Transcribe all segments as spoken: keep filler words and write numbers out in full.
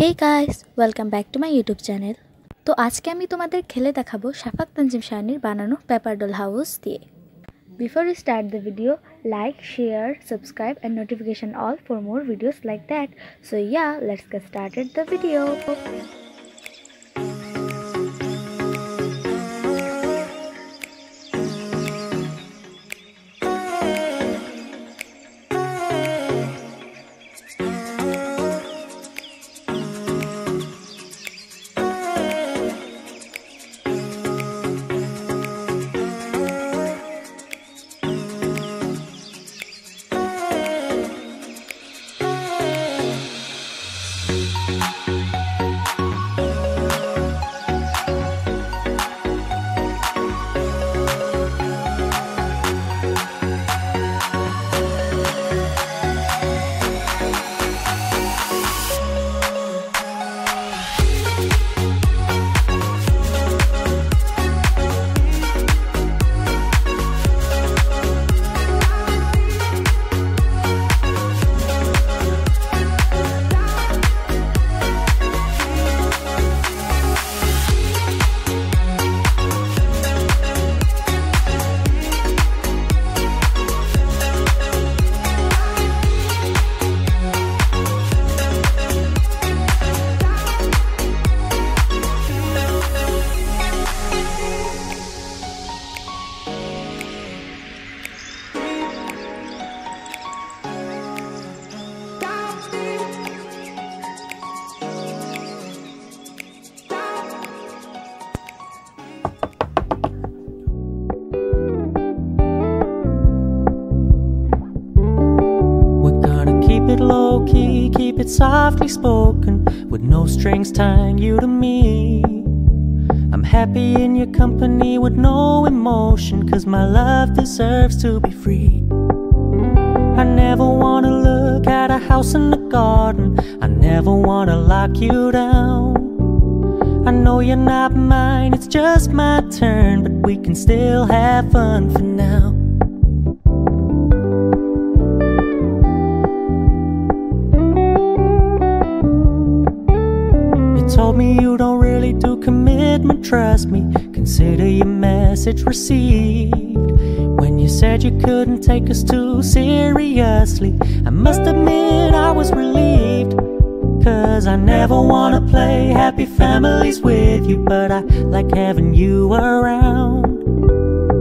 Hey guys welcome back to my YouTube channel. तो आज के आमी तुम्हादेर खेले देखाबो शाफाक तंजिम शाहनीर बानानो पेपर डल हाउस दिए। Before you start the video, like, share, subscribe and notification all for more videos like that. So yeah, let's get started the video. Low-key, keep it softly spoken, with no strings tying you to me. I'm happy in your company with no emotion, cause my love deserves to be free. I never wanna look at a house in the garden, I never wanna lock you down. I know you're not mine, it's just my turn, but we can still have fun for now. Told me you don't really do commitment, trust me. Consider your message received. When you said you couldn't take us too seriously, I must admit I was relieved. Cause I never wanna play happy families with you, but I like having you around.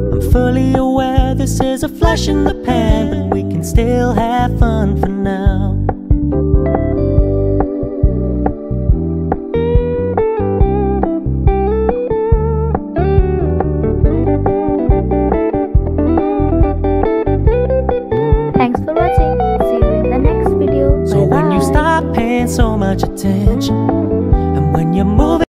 I'm fully aware this is a flash in the pan, but we can still have fun for now. So much attention,